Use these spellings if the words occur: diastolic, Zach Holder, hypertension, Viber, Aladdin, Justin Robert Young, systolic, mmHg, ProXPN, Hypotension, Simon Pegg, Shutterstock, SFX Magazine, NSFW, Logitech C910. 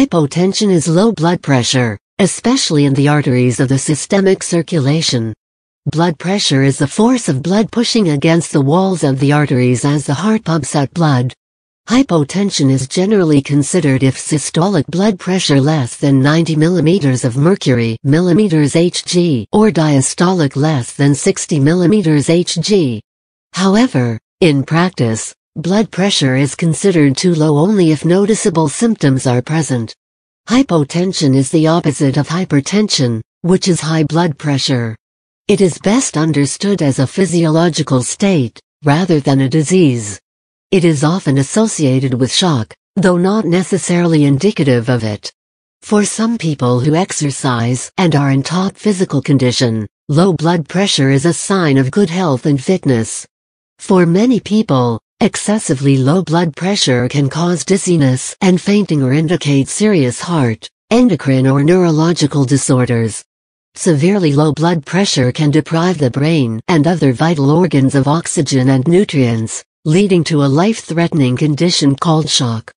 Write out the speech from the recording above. Hypotension is low blood pressure, especially in the arteries of the systemic circulation. Blood pressure is the force of blood pushing against the walls of the arteries as the heart pumps out blood. Hypotension is generally considered if systolic blood pressure less than 90 mm of mercury mmHg or diastolic less than 60 mmHg. However, in practice, blood pressure is considered too low only if noticeable symptoms are present. Hypotension is the opposite of hypertension, which is high blood pressure. It is best understood as a physiological state, rather than a disease. It is often associated with shock, though not necessarily indicative of it. For some people who exercise and are in top physical condition, low blood pressure is a sign of good health and fitness. For many people, excessively low blood pressure can cause dizziness and fainting or indicate serious heart, endocrine or neurological disorders. Severely low blood pressure can deprive the brain and other vital organs of oxygen and nutrients, leading to a life-threatening condition called shock.